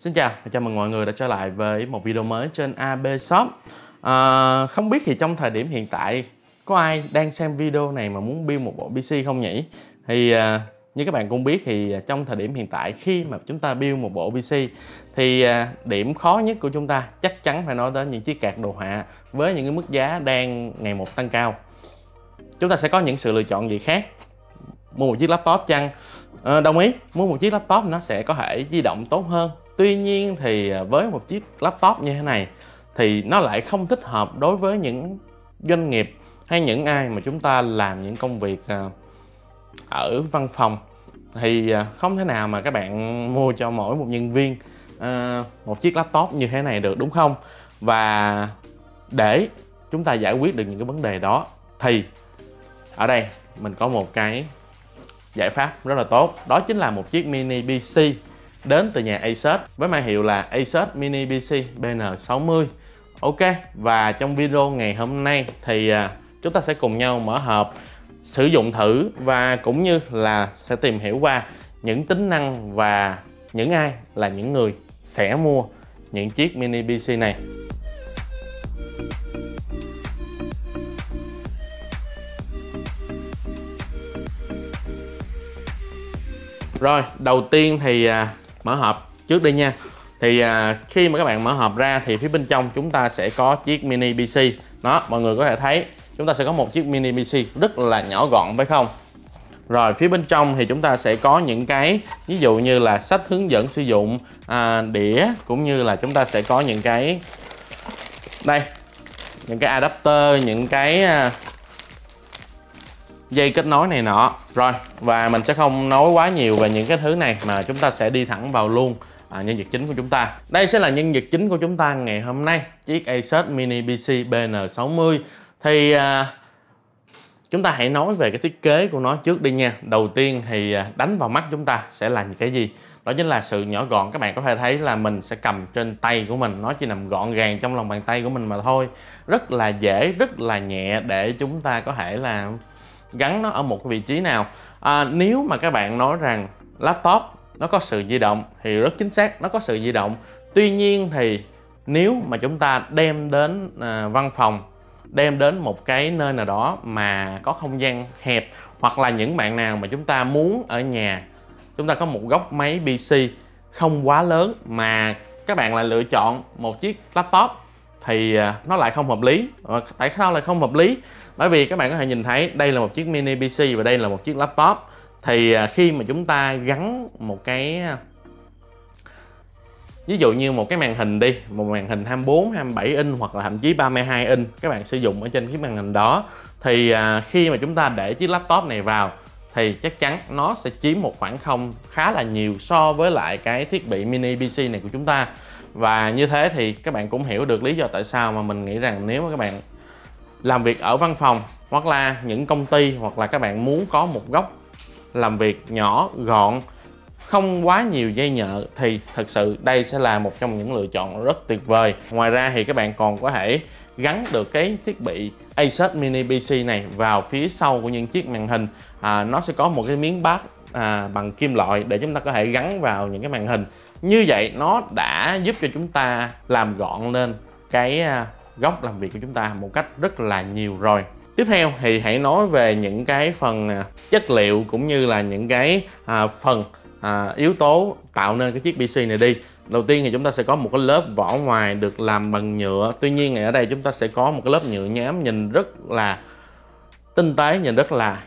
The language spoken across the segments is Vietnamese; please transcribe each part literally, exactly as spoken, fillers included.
Xin chào và chào mừng mọi người đã trở lại với một video mới trên a bê Shop. à, Không biết thì trong thời điểm hiện tại có ai đang xem video này mà muốn build một bộ pê xê không nhỉ? Thì à, như các bạn cũng biết thì trong thời điểm hiện tại khi mà chúng ta build một bộ pê xê thì à, điểm khó nhất của chúng ta chắc chắn phải nói đến những chiếc card đồ họa với những cái mức giá đang ngày một tăng cao. Chúng ta sẽ có những sự lựa chọn gì khác? Mua một chiếc laptop chăng? À, đồng ý, mua một chiếc laptop nó sẽ có thể di động tốt hơn. Tuy nhiên thì với một chiếc laptop như thế này thì nó lại không thích hợp đối với những doanh nghiệp hay những ai mà chúng ta làm những công việc ở văn phòng. Thì không thể nào mà các bạn mua cho mỗi một nhân viên một chiếc laptop như thế này được, đúng không? Và để chúng ta giải quyết được những cái vấn đề đó thì ở đây mình có một cái giải pháp rất là tốt, đó chính là một chiếc mini pê xê đến từ nhà Asus với mã hiệu là Asus Mini pê xê bê en sáu mươi. Ok, và trong video ngày hôm nay thì chúng ta sẽ cùng nhau mở hộp, sử dụng thử và cũng như là sẽ tìm hiểu qua những tính năng và những ai là những người sẽ mua những chiếc mini pê xê này. Rồi, đầu tiên thì mở hộp trước đi nha. Thì à, khi mà các bạn mở hộp ra thì phía bên trong chúng ta sẽ có chiếc mini pê xê. Đó, mọi người có thể thấy chúng ta sẽ có một chiếc mini pê xê rất là nhỏ gọn, phải không? Rồi, phía bên trong thì chúng ta sẽ có những cái ví dụ như là sách hướng dẫn sử dụng, à, đĩa, cũng như là chúng ta sẽ có những cái đây, những cái adapter, những cái à, dây kết nối này nọ. Rồi, và mình sẽ không nói quá nhiều về những cái thứ này mà chúng ta sẽ đi thẳng vào luôn à, nhân vật chính của chúng ta. Đây sẽ là nhân vật chính của chúng ta ngày hôm nay, chiếc Asus Mini pê xê bê en sáu mươi. Thì à, chúng ta hãy nói về cái thiết kế của nó trước đi nha. Đầu tiên thì à, đánh vào mắt chúng ta sẽ là những cái gì? Đó chính là sự nhỏ gọn. Các bạn có thể thấy là mình sẽ cầm trên tay của mình, nó chỉ nằm gọn gàng trong lòng bàn tay của mình mà thôi. Rất là dễ, rất là nhẹ để chúng ta có thể là gắn nó ở một cái vị trí nào. à, Nếu mà các bạn nói rằng laptop nó có sự di động thì rất chính xác, nó có sự di động. Tuy nhiên thì nếu mà chúng ta đem đến à, văn phòng, đem đến một cái nơi nào đó mà có không gian hẹp, hoặc là những bạn nào mà chúng ta muốn ở nhà chúng ta có một góc máy pê xê không quá lớn mà các bạn lại lựa chọn một chiếc laptop thì nó lại không hợp lý. Và tại sao lại không hợp lý? Bởi vì các bạn có thể nhìn thấy đây là một chiếc mini pê xê và đây là một chiếc laptop. Thì khi mà chúng ta gắn một cái, ví dụ như một cái màn hình đi, một màn hình hai mươi bốn, hai mươi bảy inch hoặc là thậm chí ba mươi hai inch các bạn sử dụng ở trên cái màn hình đó, thì khi mà chúng ta để chiếc laptop này vào thì chắc chắn nó sẽ chiếm một khoảng không khá là nhiều so với lại cái thiết bị mini pê xê này của chúng ta. Và như thế thì các bạn cũng hiểu được lý do tại sao mà mình nghĩ rằng nếu mà các bạn làm việc ở văn phòng hoặc là những công ty, hoặc là các bạn muốn có một góc làm việc nhỏ gọn, không quá nhiều dây nhợ, thì thật sự đây sẽ là một trong những lựa chọn rất tuyệt vời. Ngoài ra thì các bạn còn có thể gắn được cái thiết bị Asus Mini pê xê này vào phía sau của những chiếc màn hình. à, Nó sẽ có một cái miếng bát à, bằng kim loại để chúng ta có thể gắn vào những cái màn hình. Như vậy nó đã giúp cho chúng ta làm gọn lên cái góc làm việc của chúng ta một cách rất là nhiều rồi. Tiếp theo thì hãy nói về những cái phần chất liệu cũng như là những cái phần yếu tố tạo nên cái chiếc pê xê này đi. Đầu tiên thì chúng ta sẽ có một cái lớp vỏ ngoài được làm bằng nhựa. Tuy nhiên ở đây chúng ta sẽ có một cái lớp nhựa nhám nhìn rất là tinh tế, nhìn rất là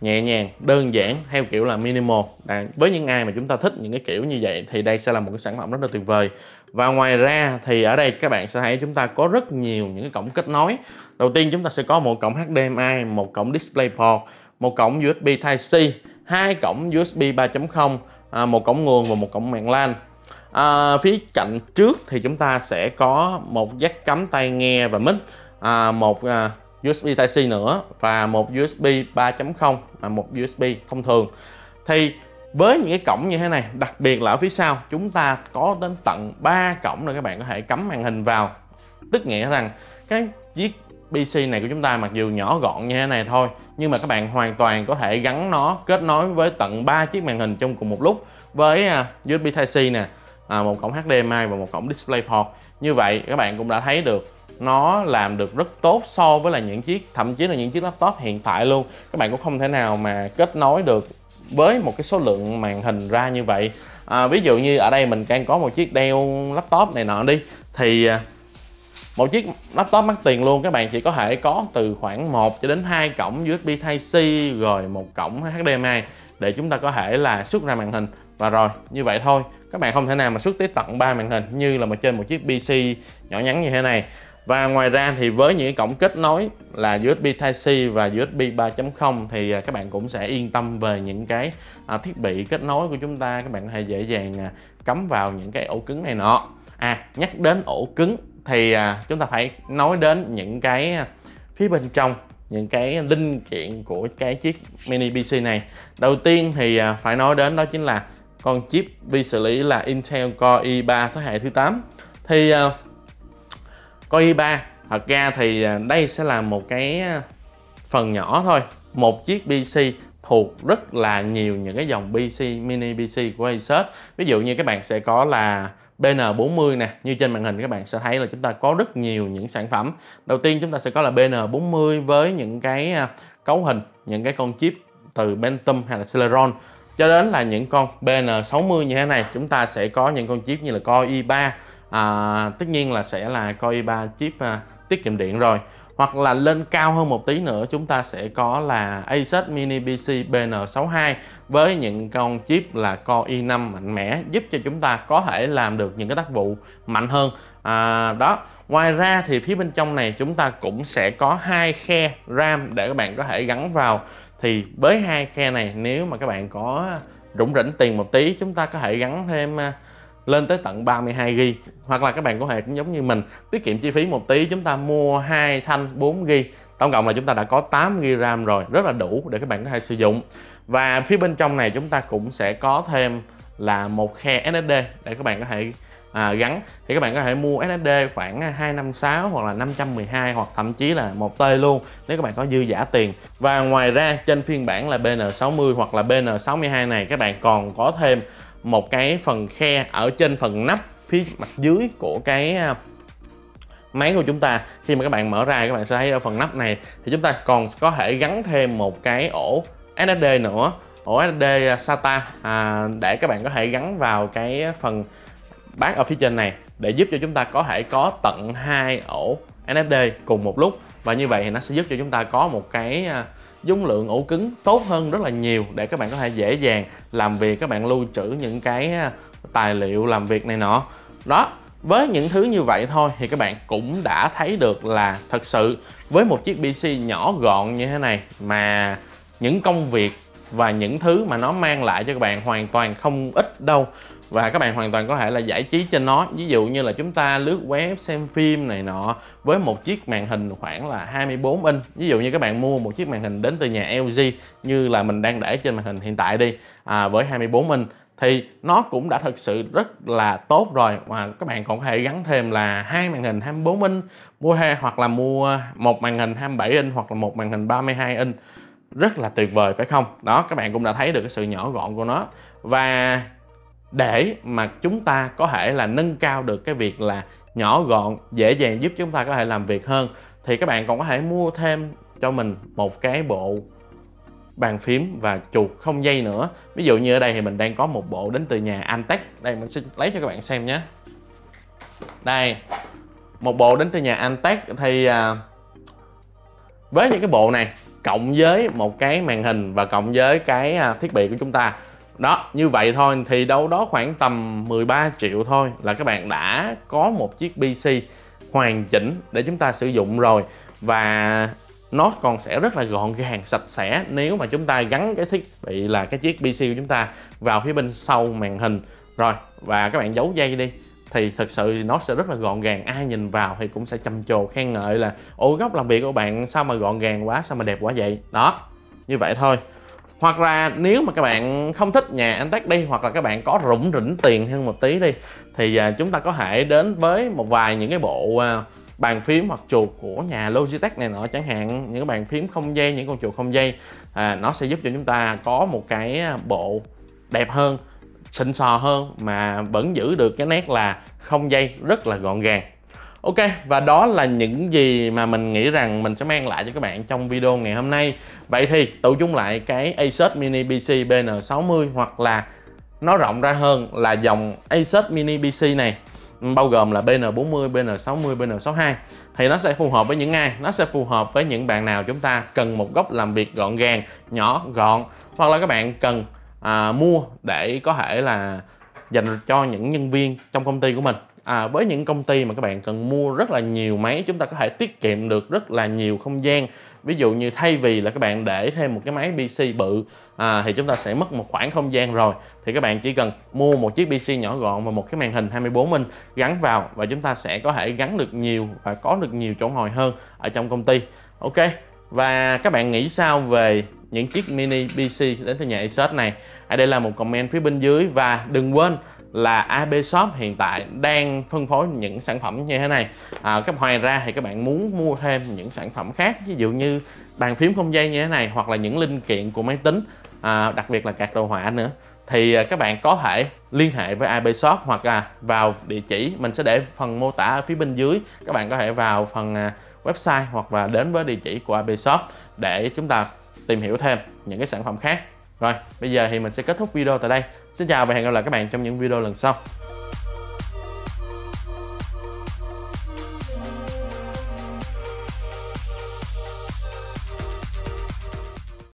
nhẹ nhàng, đơn giản theo kiểu là minimal. Đấy, với những ai mà chúng ta thích những cái kiểu như vậy thì đây sẽ là một cái sản phẩm rất là tuyệt vời. Và ngoài ra thì ở đây các bạn sẽ thấy chúng ta có rất nhiều những cái cổng kết nối. Đầu tiên chúng ta sẽ có một cổng hát đê em i, một cổng DisplayPort, một cổng u ét bê Type-C, hai cổng u ét bê ba chấm không, một cổng nguồn và một cổng mạng LAN. À, phía cạnh trước thì chúng ta sẽ có một jack cắm tai nghe và mic, à, một u ét bê Type-C nữa và một u ét bê ba chấm không và một u ét bê thông thường. Thì với những cái cổng như thế này, đặc biệt là ở phía sau, chúng ta có đến tận ba cổng để các bạn có thể cắm màn hình vào. Tức nghĩa rằng cái chiếc pê xê này của chúng ta mặc dù nhỏ gọn như thế này thôi, nhưng mà các bạn hoàn toàn có thể gắn nó kết nối với tận ba chiếc màn hình trong cùng một lúc, với u ét bê Type-C nè, à, một cổng hát đê em i và một cổng DisplayPort. Như vậy các bạn cũng đã thấy được nó làm được rất tốt so với là những chiếc, thậm chí là những chiếc laptop hiện tại luôn. Các bạn cũng không thể nào mà kết nối được với một cái số lượng màn hình ra như vậy. À, ví dụ như ở đây mình đang có một chiếc Dell laptop này nọ đi, thì một chiếc laptop mắc tiền luôn các bạn chỉ có thể có từ khoảng một cho đến hai cổng u ét bê Type C rồi một cổng hát đê em i để chúng ta có thể là xuất ra màn hình, và rồi như vậy thôi. Các bạn không thể nào mà xuất tới tận ba màn hình như là mà trên một chiếc pê xê nhỏ nhắn như thế này. Và ngoài ra thì với những cổng kết nối là u ét bê Type C và u ét bê ba chấm không thì các bạn cũng sẽ yên tâm về những cái thiết bị kết nối của chúng ta. Các bạn có thể dễ dàng cắm vào những cái ổ cứng này nọ. À, nhắc đến ổ cứng thì chúng ta phải nói đến những cái phía bên trong, những cái linh kiện của cái chiếc mini pê xê này. Đầu tiên thì phải nói đến đó chính là con chip vi xử lý là Intel Core i ba thế hệ thứ tám. Thì Core i ba thật ra thì đây sẽ là một cái phần nhỏ thôi, một chiếc pê xê thuộc rất là nhiều những cái dòng pê xê mini pê xê của Asus. Ví dụ như các bạn sẽ có là bê en bốn mươi nè, như trên màn hình các bạn sẽ thấy là chúng ta có rất nhiều những sản phẩm. Đầu tiên chúng ta sẽ có là bê en bốn mươi với những cái cấu hình, những cái con chip từ Pentium hay là Celeron, cho đến là những con bê en sáu mươi như thế này. Chúng ta sẽ có những con chip như là Core i ba, à, tất nhiên là sẽ là Core i ba chip à, tiết kiệm điện rồi. Hoặc là lên cao hơn một tí nữa chúng ta sẽ có là Asus Mini pê xê bê en sáu mươi hai với những con chip là Core i năm mạnh mẽ, giúp cho chúng ta có thể làm được những cái tác vụ mạnh hơn. À, đó. Ngoài ra thì phía bên trong này chúng ta cũng sẽ có hai khe RAM để các bạn có thể gắn vào. Thì với hai khe này, nếu mà các bạn có rủng rỉnh tiền một tí, chúng ta có thể gắn thêm lên tới tận ba mươi hai gi-ga-bai. Hoặc là các bạn có thể cũng giống như mình, tiết kiệm chi phí một tí, chúng ta mua hai thanh bốn gi-ga-bai. Tổng cộng là chúng ta đã có tám gi-ga-bai RAM rồi, rất là đủ để các bạn có thể sử dụng. Và phía bên trong này chúng ta cũng sẽ có thêm là một khe ét ét đê để các bạn có thể à, gắn. Thì các bạn có thể mua ét ét đê khoảng hai trăm năm mươi sáu hoặc là năm trăm mười hai hoặc thậm chí là một tê luôn nếu các bạn có dư giả tiền. Và ngoài ra trên phiên bản là bê en sáu mươi hoặc là bê en sáu mươi hai này, các bạn còn có thêm một cái phần khe ở trên phần nắp phía mặt dưới của cái máy của chúng ta. Khi mà các bạn mở ra, các bạn sẽ thấy ở phần nắp này thì chúng ta còn có thể gắn thêm một cái ổ ét ét đê nữa, ổ ét ét đê SATA, à, để các bạn có thể gắn vào cái phần bát ở phía trên này để giúp cho chúng ta có thể có tận hai ổ ét ét đê cùng một lúc. Và như vậy thì nó sẽ giúp cho chúng ta có một cái dung lượng ổ cứng tốt hơn rất là nhiều để các bạn có thể dễ dàng làm việc, các bạn lưu trữ những cái tài liệu làm việc này nọ. Đó, với những thứ như vậy thôi thì các bạn cũng đã thấy được là thật sự với một chiếc pê xê nhỏ gọn như thế này mà những công việc và những thứ mà nó mang lại cho các bạn hoàn toàn không ít đâu. Và các bạn hoàn toàn có thể là giải trí trên nó, ví dụ như là chúng ta lướt web, xem phim này nọ với một chiếc màn hình khoảng là hai mươi bốn inch. Ví dụ như các bạn mua một chiếc màn hình đến từ nhà lờ giê như là mình đang để trên màn hình hiện tại đi, à, với hai mươi bốn inch thì nó cũng đã thật sự rất là tốt rồi. Mà các bạn còn có thể gắn thêm là hai màn hình hai mươi bốn inch mua hai, hoặc là mua một màn hình hai mươi bảy inch hoặc là một màn hình ba mươi hai inch. Rất là tuyệt vời phải không? Đó, các bạn cũng đã thấy được cái sự nhỏ gọn của nó. Và để mà chúng ta có thể là nâng cao được cái việc là nhỏ gọn, dễ dàng giúp chúng ta có thể làm việc hơn, thì các bạn còn có thể mua thêm cho mình một cái bộ bàn phím và chuột không dây nữa. Ví dụ như ở đây thì mình đang có một bộ đến từ nhà Antec. Đây mình sẽ lấy cho các bạn xem nhé. Đây, một bộ đến từ nhà Antec. Thì à, với những cái bộ này cộng với một cái màn hình và cộng với cái thiết bị của chúng ta, đó, như vậy thôi thì đâu đó khoảng tầm mười ba triệu thôi là các bạn đã có một chiếc pê xê hoàn chỉnh để chúng ta sử dụng rồi. Và nó còn sẽ rất là gọn gàng, sạch sẽ nếu mà chúng ta gắn cái thiết bị là cái chiếc pê xê của chúng ta vào phía bên sau màn hình rồi. Và các bạn giấu dây đi thì thật sự nó sẽ rất là gọn gàng, ai nhìn vào thì cũng sẽ trầm trồ khen ngợi là ô, góc làm việc của bạn sao mà gọn gàng quá, sao mà đẹp quá vậy. Đó, như vậy thôi. Hoặc là nếu mà các bạn không thích nhà Antec đi, hoặc là các bạn có rủng rỉnh tiền hơn một tí đi, thì chúng ta có thể đến với một vài những cái bộ bàn phím hoặc chuột của nhà Logitech này nọ chẳng hạn. Những bàn phím không dây, những con chuột không dây, à, nó sẽ giúp cho chúng ta có một cái bộ đẹp hơn, xịn sò hơn mà vẫn giữ được cái nét là không dây rất là gọn gàng. Ok, và đó là những gì mà mình nghĩ rằng mình sẽ mang lại cho các bạn trong video ngày hôm nay. Vậy thì tụ chung lại cái Asus Mini pê xê bê en sáu mươi hoặc là nó rộng ra hơn là dòng Asus Mini pê xê này, bao gồm là bê en bốn mươi, bê en sáu mươi, bê en sáu hai, thì nó sẽ phù hợp với những ai? Nó sẽ phù hợp với những bạn nào chúng ta cần một góc làm việc gọn gàng, nhỏ gọn, hoặc là các bạn cần à, mua để có thể là dành cho những nhân viên trong công ty của mình. À, với những công ty mà các bạn cần mua rất là nhiều máy, chúng ta có thể tiết kiệm được rất là nhiều không gian. Ví dụ như thay vì là các bạn để thêm một cái máy pê xê bự à, thì chúng ta sẽ mất một khoảng không gian rồi, thì các bạn chỉ cần mua một chiếc pê xê nhỏ gọn và một cái màn hình hai mươi bốn inch gắn vào, và chúng ta sẽ có thể gắn được nhiều và có được nhiều chỗ ngồi hơn ở trong công ty. Ok, và các bạn nghĩ sao về những chiếc mini pê xê đến từ nhà Asus này? Hãy để lại một comment phía bên dưới, và đừng quên là a bê Shop hiện tại đang phân phối những sản phẩm như thế này. À, các ngoài ra thì các bạn muốn mua thêm những sản phẩm khác, ví dụ như bàn phím không dây như thế này, hoặc là những linh kiện của máy tính, à, đặc biệt là card đồ họa nữa, thì các bạn có thể liên hệ với a bê Shop hoặc là vào địa chỉ mình sẽ để phần mô tả ở phía bên dưới. Các bạn có thể vào phần website hoặc là đến với địa chỉ của a bê Shop để chúng ta tìm hiểu thêm những cái sản phẩm khác. Rồi, bây giờ thì mình sẽ kết thúc video tại đây. Xin chào và hẹn gặp lại các bạn trong những video lần sau.